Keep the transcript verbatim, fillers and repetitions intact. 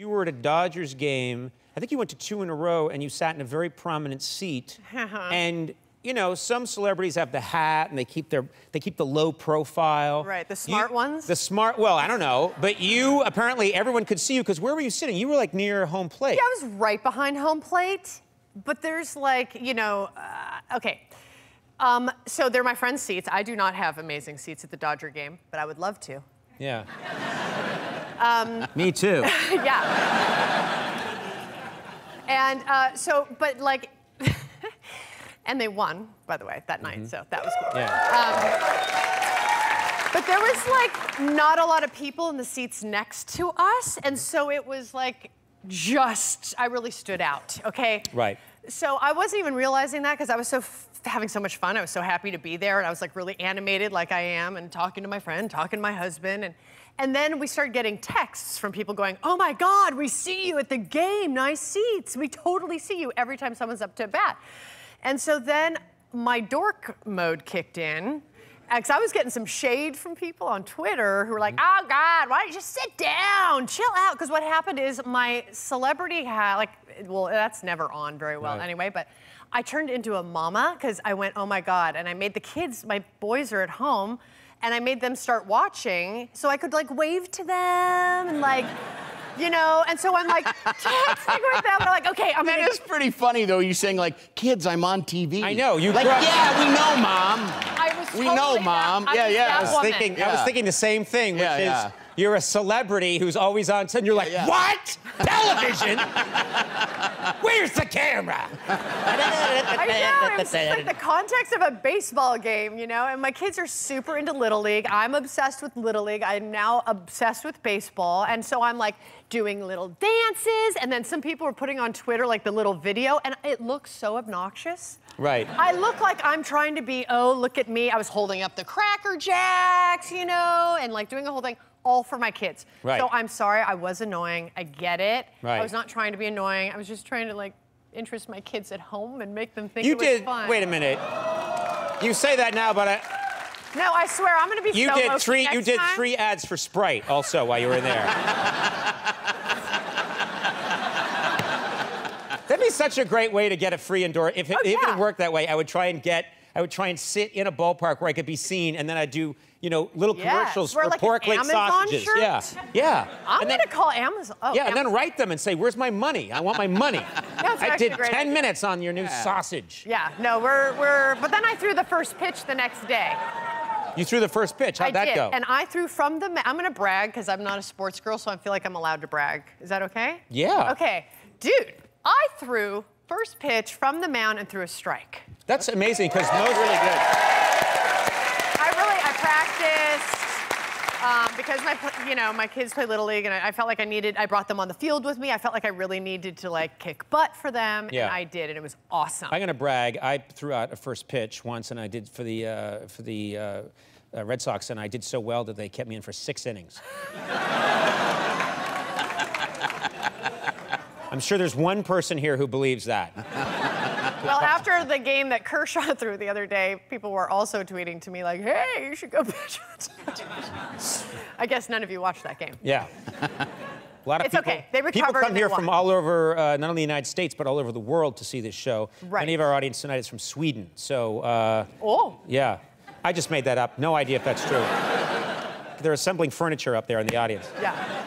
You were at a Dodgers game. I think you went to two in a row, and you sat in a very prominent seat. And you know, some celebrities have the hat, and they keep their they keep the low profile. Right, the smart you, ones. The smart. Well, I don't know, but you apparently everyone could see you because where were you sitting? You were like near home plate. Yeah, I was right behind home plate. But there's like, you know, uh, okay. Um, so they're my friends' seats. I do not have amazing seats at the Dodger game, but I would love to. Yeah. Um, Me too. Yeah. And uh, so, but like, and they won, by the way, that night. Mm-hmm. So that was cool. Yeah. Um, but there was like not a lot of people in the seats next to us, and so it was like just I really stood out. Okay. Right. So I wasn't even realizing that because I was so f having so much fun. I was so happy to be there, and I was like really animated, like I am, and talking to my friend, talking to my husband, and. And then we started getting texts from people going, oh my God, we see you at the game, nice seats. We totally see you every time someone's up to a bat. And so then my dork mode kicked in, because I was getting some shade from people on Twitter who were like, oh God, why don't you sit down, chill out. Because what happened is my celebrity hat, like, well, that's never on very well right. anyway, but I turned into a mama because I went, oh my God, and I made the kids, my boys are at home, and I made them start watching so I could like wave to them and like, you know, and so I'm like texting with them and I'm like, okay, I'm gonna... That is pretty funny though, you saying like, kids, I'm on T V. I know, you like, yeah, we know, Mom. I was totally We know, that, Mom. I yeah, was yeah. That I was woman. thinking, yeah. I was thinking the same thing, which yeah, is, yeah. you're a celebrity who's always on, and you're like, yeah, yeah. what? Television? Where's the camera? I know, it's like the context of a baseball game, you know? And my kids are super into Little League. I'm obsessed with Little League. I'm now obsessed with baseball. And so I'm like doing little dances. And then some people were putting on Twitter like the little video. And it looks so obnoxious. Right. I look like I'm trying to be, oh, look at me. I was holding up the Cracker Jacks, you know, and like doing the whole thing. All for my kids. Right. So I'm sorry, I was annoying. I get it. Right. I was not trying to be annoying. I was just trying to like interest my kids at home and make them think you it did, was fun. Wait a minute. You say that now, but I... No, I swear, I'm gonna be you so did mopey three, next You did time. three ads for Sprite also while you were in there. That'd be such a great way to get a free endorsement. If it, oh, yeah. if it worked that way, I would try and get... I would try and sit in a ballpark where I could be seen, and then I'd do, you know, little yes. commercials We're for like pork leg sausages. Shirt? Yeah, yeah. I'm and gonna then, call Amazon. Oh, yeah, Amazon. And then write them and say, "Where's my money? I want my money." That's I did ten idea. minutes on your new yeah. sausage. Yeah. No, we're we're. But then I threw the first pitch the next day. You threw the first pitch. How'd I that did. go? And I threw from the. I'm gonna brag because I'm not a sports girl, so I feel like I'm allowed to brag. Is that okay? Yeah. Okay, dude. I threw first pitch from the mound and threw a strike. That's amazing, because no, really good. I really, I practiced um, because my, you know, my kids play Little League, and I, I felt like I needed. I brought them on the field with me. I felt like I really needed to like kick butt for them, yeah. and I did, and it was awesome. I'm gonna brag. I threw out a first pitch once, and I did for the uh, for the uh, uh, Red Sox, and I did so well that they kept me in for six innings. I'm sure there's one person here who believes that. Well, after the game that Kershaw threw the other day, people were also tweeting to me like, hey, you should go pitch. I guess none of you watched that game. Yeah. A lot of it's people, okay. They recovered. People come here won. from all over, uh, not only the United States, but all over the world to see this show. Right. Many of our audience tonight is from Sweden, so... Uh, oh. Yeah. I just made that up. No idea if that's true. They're assembling furniture up there in the audience. Yeah.